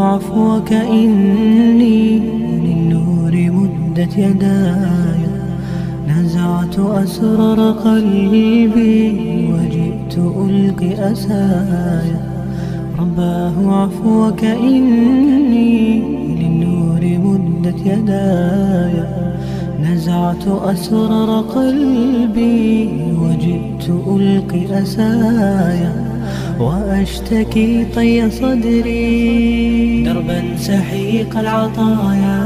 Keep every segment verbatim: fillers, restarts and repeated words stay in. عفوك إني للنور مدت يداي، نزعت أسرار قلبي وجئت ألقي أساي. رباه عفوك إني للنور مدت يداي، نزعت أسرار قلبي وجئت ألقي أساي. وأشتكي طي صدري دربا سحيق العطايا،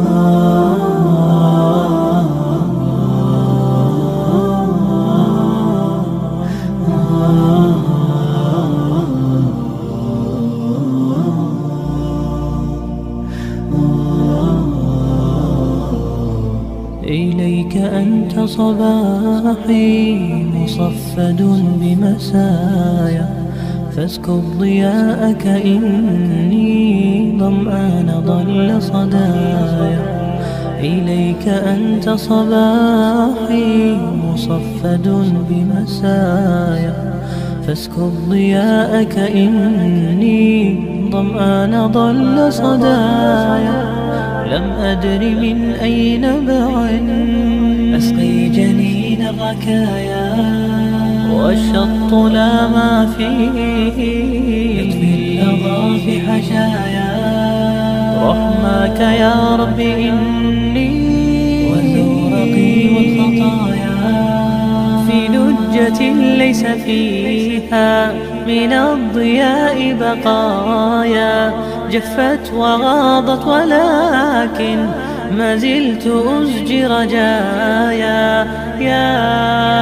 آه إليك أنت صباحي مصفد بمسايا، فاسكب ضياءك إني ظمآن ضل صدايا. إليك أنت صباحي مصفد بمسايا، فاسكب ضياءك إني ظمآن ضل صدايا. لم أدري من أين نبع أسقي جنين الركايا، والشط لا ما فيه يطفي اللظى في حشايا. رحمك يا رب إني وزورقي والخطايا، في لجة ليس فيها من الضياء بقايا. جفت وغاضت ولكن ما زلت أزجي رجايا. يا